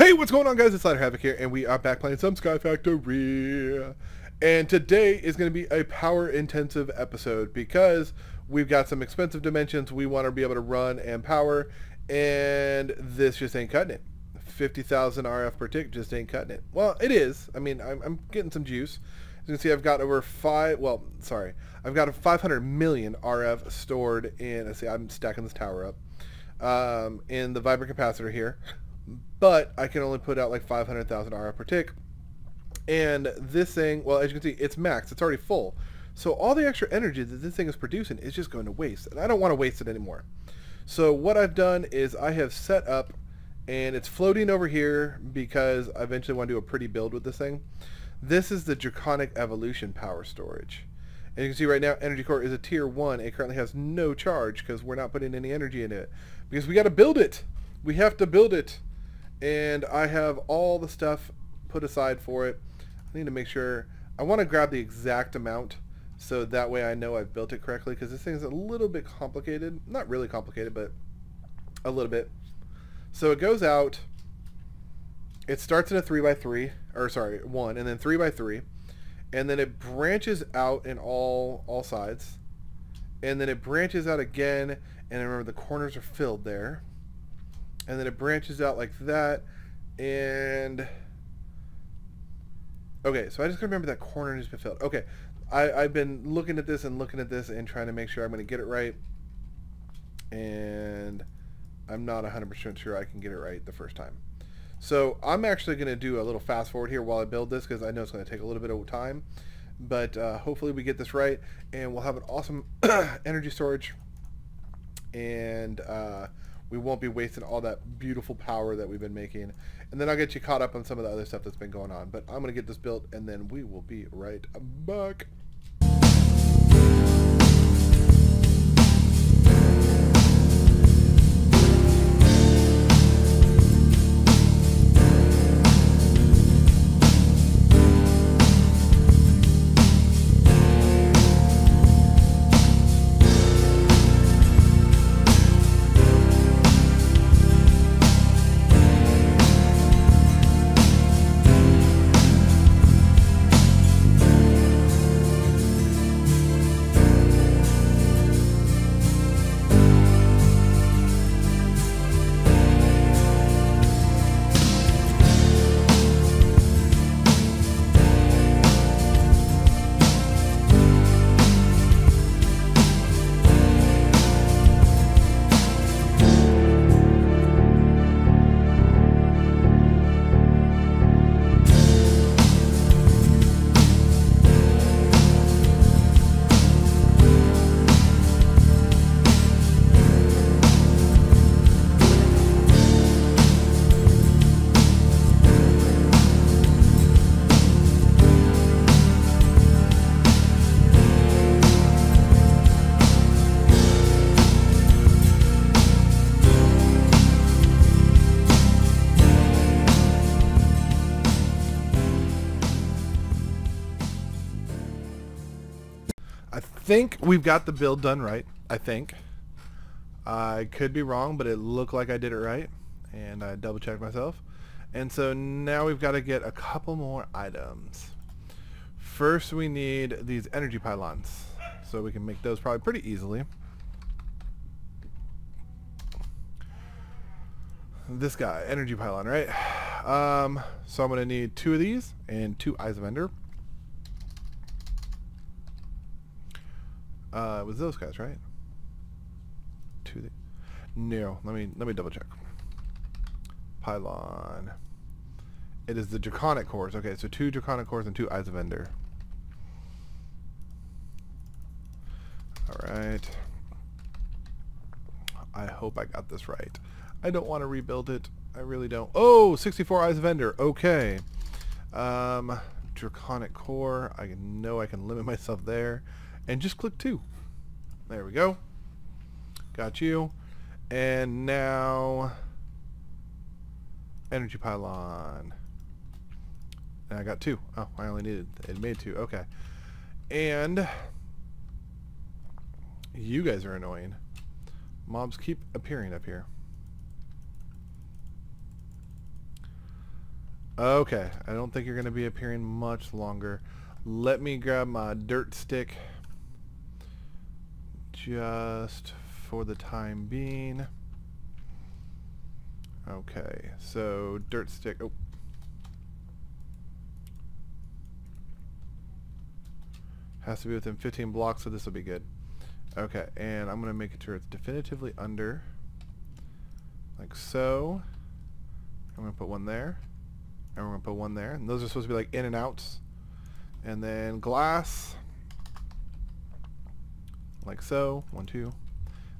Hey, what's going on, guys? It's Slider Havoc here, and we are back playing some Sky Factory. And today is going to be a power-intensive episode because we've got some expensive dimensions we want to be able to run and power, and this just ain't cutting it. 50,000 RF per tick just ain't cutting it. Well, it is. I mean, I'm getting some juice. As you can see, I've got over I've got 500 million RF stored in. Let's see, I'm stacking this tower up in the Vibrant Capacitor here. But I can only put out like 500,000 RF per tick. And this thing, well, as you can see, it's maxed. It's already full. So all the extra energy that this thing is producing is just going to waste. And I don't want to waste it anymore. So what I've done is I have set up, and it's floating over here because I eventually want to do a pretty build with this thing. This is the Draconic Evolution power storage. And you can see right now, Energy Core is a tier 1. It currently has no charge because we're not putting any energy into it. Because we got to build it. We have to build it. And I have all the stuff put aside for it. I need to make sure, I want to grab the exact amount so that way I know I've built it correctly, because this thing's a little bit complicated. Not really complicated, but a little bit. So it goes out, it starts in a 3x3, or sorry, 1, and then 3x3, and then it branches out in all sides, and then it branches out again, and remember the corners are filled there. And then it branches out like that, and okay, so I just remember that corner needs to be filled. Okay, I've been looking at this and trying to make sure I'm going to get it right, and I'm not 100% sure I can get it right the first time. So I'm actually going to do a little fast forward here while I build this, because I know it's going to take a little bit of time, but hopefully we get this right, and we'll have an awesome energy storage, and we won't be wasting all that beautiful power that we've been making. And then I'll get you caught up on some of the other stuff that's been going on. But I'm going to get this built, and then we will be right back. I think we've got the build done right. I think I could be wrong, but it looked like I did it right, and I double checked myself. And so now we've got to get a couple more items. First we need these energy pylons, so we can make those probably pretty easily. This guy, energy pylon, right? So I'm gonna need 2 of these and 2 eyes of Ender. It was those guys, right? No, let me double check. Pylon. It is the Draconic Cores. Okay, so 2 Draconic Cores and 2 Eyes of Ender. All right. I hope I got this right. I don't want to rebuild it. I really don't. Oh, 64 Eyes of Ender. Okay. Draconic Core. I know I can limit myself there. And just click 2. There we go. Got you. And now energy pylon. And I got 2. Oh, I only needed, it made 2. Okay. And you guys are annoying. Mobs keep appearing up here. Okay, I don't think you're going to be appearing much longer. Let me grab my dirt stick just for the time being. Okay, so dirt stick. Oh. Has to be within 15 blocks, so this will be good. Okay, and I'm going to make it sure it's definitively under. Like so. I'm going to put one there. And we're going to put one there. And those are supposed to be like in and outs. And then glass. Like so. One, two.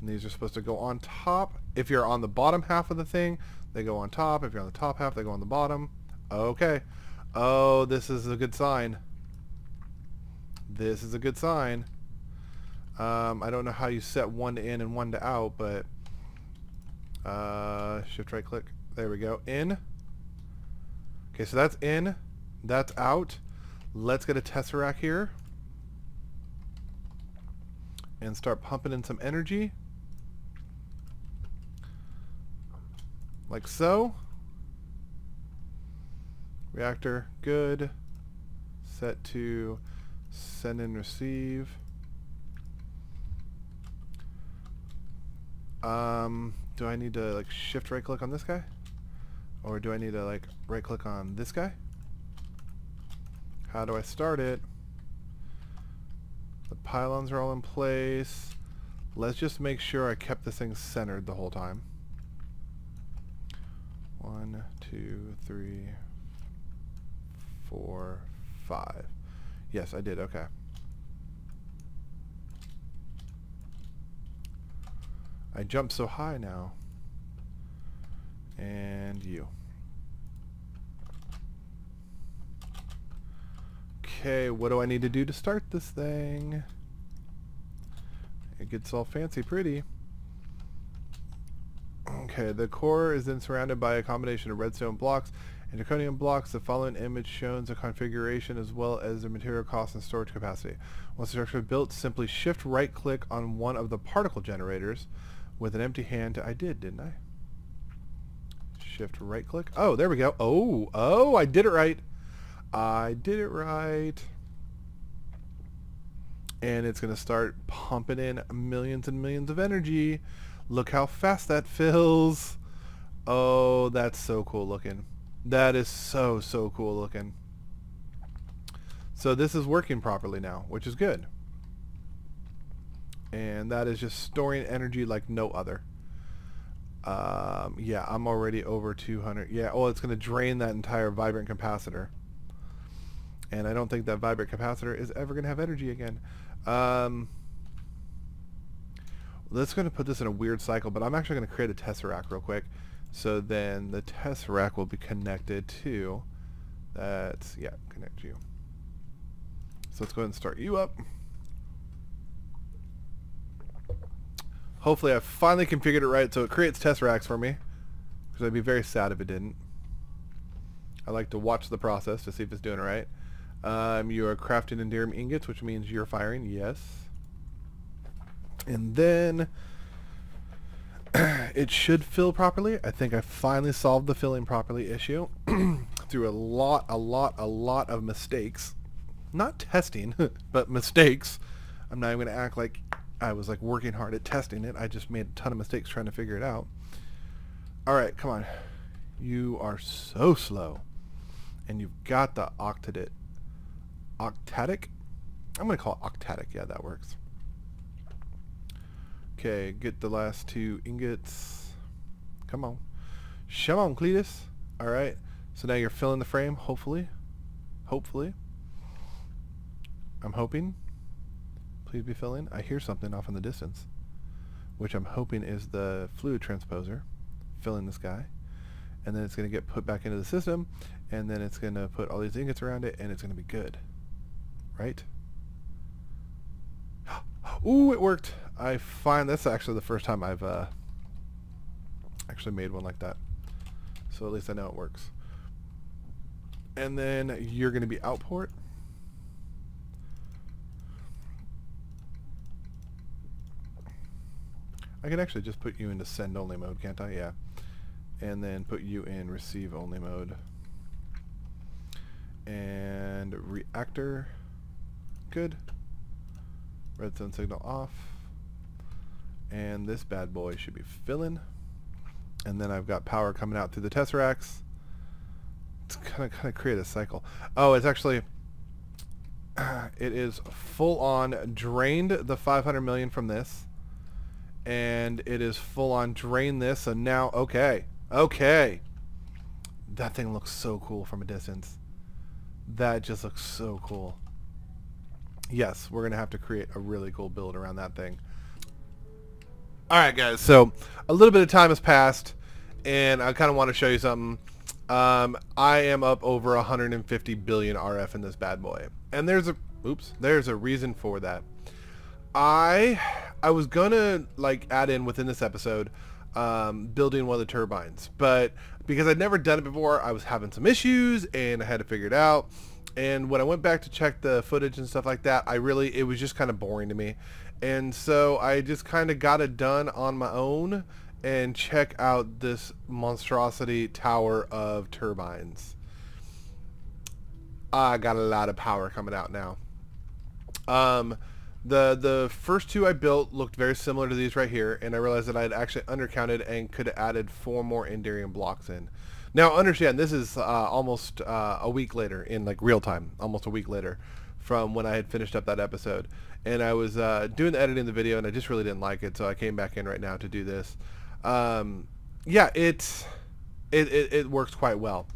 And these are supposed to go on top. If you're on the bottom half of the thing, they go on top. If you're on the top half, they go on the bottom. Okay. Oh, this is a good sign. This is a good sign. I don't know how you set one to in and one to out, but shift right click. There we go. In. Okay, so that's in. That's out. Let's get a tesseract here and start pumping in some energy. Like so. Reactor, good. Set to send and receive. Do I need to like shift right click on this guy? Or do I need to like right click on this guy? How do I start it? The pylons are all in place. Let's just make sure I kept this thing centered the whole time. 1, 2, 3, 4, 5. Yes, I did. Okay. I jumped so high now. And you. Okay, what do I need to do to start this thing? It gets all fancy pretty. Okay, the core is then surrounded by a combination of redstone blocks and draconium blocks. The following image shows the configuration as well as the material cost and storage capacity. Once the structure is built, simply shift right click on one of the particle generators with an empty hand. I did, didn't I? Shift right click. Oh, there we go. Oh, I did it right. I did it right. And it's going to start pumping in millions and millions of energy. Look how fast that fills. Oh, that's so cool looking. That is so, so cool looking. So this is working properly now, which is good. And that is just storing energy like no other. Yeah, I'm already over 200. Yeah, oh, it's going to drain that entire vibrant capacitor. And I don't think that vibrant capacitor is ever going to have energy again. Let's going to put this in a weird cycle, but I'm actually going to create a tesseract real quick. So then the tesseract will be connected to, that's, yeah, connect you. So let's go ahead and start you up. Hopefully I finally configured it right so it creates tesseracts for me, because I'd be very sad if it didn't. I like to watch the process to see if it's doing it right. You are crafting endearium ingots, which means you're firing, yes. And then it should fill properly. I think I finally solved the filling properly issue through a lot of mistakes. Not testing, but mistakes. I'm not even going to act like I was like working hard at testing it. I just made a ton of mistakes trying to figure it out. Alright, come on. You are so slow. And you've got the Octatic? I'm going to call it Octatic. Yeah, that works. Okay, get the last two ingots. Come on. Come on, Cletus. Alright. So now you're filling the frame, hopefully. Hopefully. I'm hoping. Please be filling. I hear something off in the distance, which I'm hoping is the fluid transposer filling this guy, and then it's going to get put back into the system, and then it's going to put all these ingots around it, and it's going to be good, right? Ooh, it worked. I find that's actually the first time I've actually made one like that, so at least I know it works. And then you're going to be outport. I can actually just put you into send only mode, can't I? Yeah. And then put you in receive only mode. and reactor. Good. Redstone signal off. And this bad boy should be filling. And then I've got power coming out through the tesseracts. It's kind of create a cycle. Oh, it's actually, it is full on drained the 500 million from this, and it is full on drain this. So now, okay, that thing looks so cool from a distance. That just looks so cool. Yes, we're gonna have to create a really cool build around that thing. Alright guys, so a little bit of time has passed and I kind of want to show you something. I am up over 150 billion RF in this bad boy. And there's a reason for that. I was gonna like add in within this episode building one of the turbines, but because I'd never done it before, I was having some issues and I had to figure it out. And when I went back to check the footage and stuff like that, it was just kind of boring to me. And so I just kind of got it done on my own. And check out this monstrosity tower of turbines. I got a lot of power coming out now. The first two I built looked very similar to these right here, and I realized that I had actually undercounted and could have added 4 more Enderium blocks in. Now understand, this is almost a week later, in like real time, almost a week later from when I had finished up that episode. And I was doing the editing of the video and I just really didn't like it, so I came back in right now to do this. Yeah, it works quite well.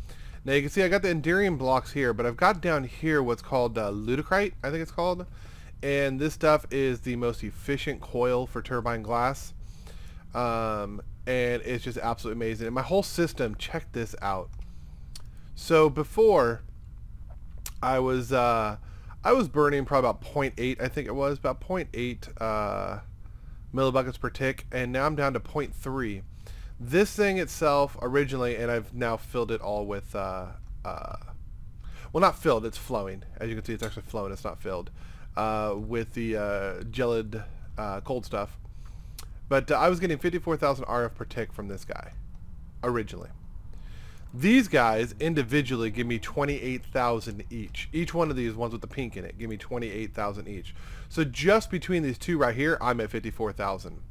Now you can see I got the Enderium blocks here, but I've got down here what's called Ludicrite, I think it's called. And this stuff is the most efficient coil for turbine glass. And it's just absolutely amazing. And my whole system, check this out. So before, I was burning probably about 0.8, I think it was, about 0.8 millibuckets per tick, and now I'm down to 0.3. This thing itself originally, and I've now filled it all with, well not filled, it's flowing. As you can see, it's actually flowing, it's not filled, with the gelid cold stuff. But I was getting 54,000 RF per tick from this guy, originally. These guys individually give me 28,000 each. Each one of these ones with the pink in it give me 28,000 each. So just between these two right here, I'm at 54,000.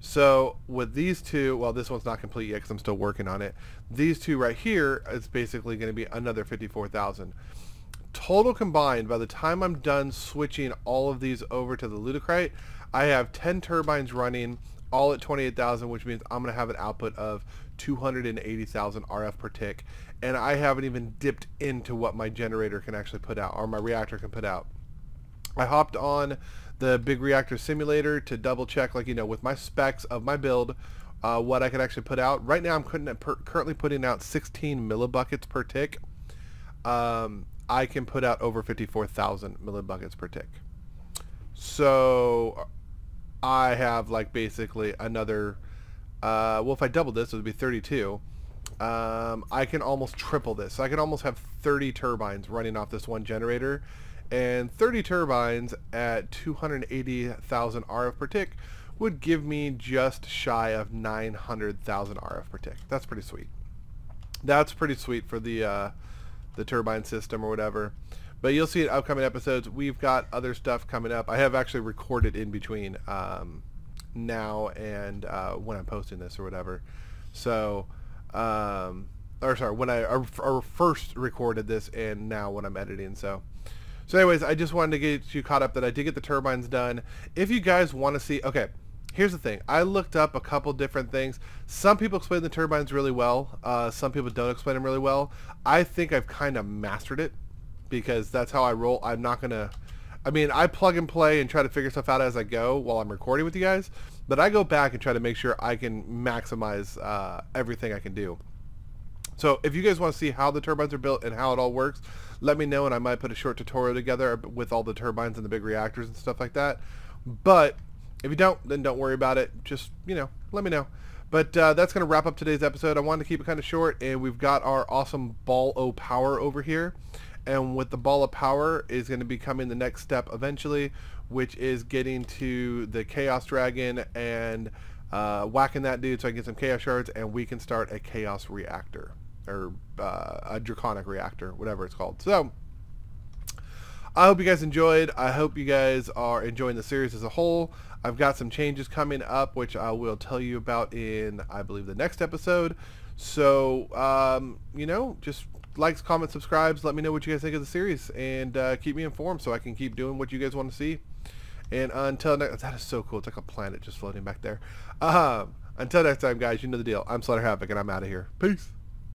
So with these two, well, this one's not complete yet because I'm still working on it. These two right here is basically going to be another 54,000. Total combined, by the time I'm done switching all of these over to the Ludicrite, I have 10 turbines running, all at 28,000, which means I'm going to have an output of 280,000 RF per tick, and I haven't even dipped into what my generator can actually put out, or my reactor can put out. I hopped on the Big Reactor simulator to double check, like, you know, with my specs of my build, what I could actually put out. Right now I'm currently putting out 16 millibuckets per tick. I can put out over 54,000 millibuckets per tick. So I have like basically another, well, if I double this, it would be 32. I can almost triple this. So I can almost have 30 turbines running off this one generator, and 30 turbines at 280,000 RF per tick would give me just shy of 900,000 RF per tick. That's pretty sweet. That's pretty sweet for the turbine system or whatever. But you'll see in upcoming episodes, we've got other stuff coming up. I have actually recorded in between now and when I'm posting this or whatever. So, or sorry, when I first recorded this and now when I'm editing. So anyways, I just wanted to get you caught up that I did get the turbines done. If you guys want to see, okay, here's the thing. I looked up a couple different things. Some people explain the turbines really well. Some people don't explain them really well. I think I've kind of mastered it, because that's how I roll. I'm not gonna, I mean, I plug and play and try to figure stuff out as I go while I'm recording with you guys, but I go back and try to make sure I can maximize everything I can do. So if you guys want to see how the turbines are built and how it all works, let me know, and I might put a short tutorial together with all the turbines and the big reactors and stuff like that. But if you don't, then don't worry about it. Just, you know, let me know. But that's gonna wrap up today's episode. I wanted to keep it kind of short, and we've got our awesome ball of power over here. And with the ball of power is going to be coming the next step eventually, which is getting to the Chaos Dragon and whacking that dude so I can get some Chaos Shards, and we can start a Chaos Reactor. or a Draconic Reactor, whatever it's called. So I hope you guys enjoyed. I hope you guys are enjoying the series as a whole. I've got some changes coming up, which I will tell you about in, I believe, the next episode. So, you know, just likes, comments, subscribes. Let me know what you guys think of the series, and keep me informed so I can keep doing what you guys want to see. And until next, that is so cool. It's like a planet just floating back there. Until next time, guys, you know the deal. I'm Slider Havoc, and I'm out of here. Peace.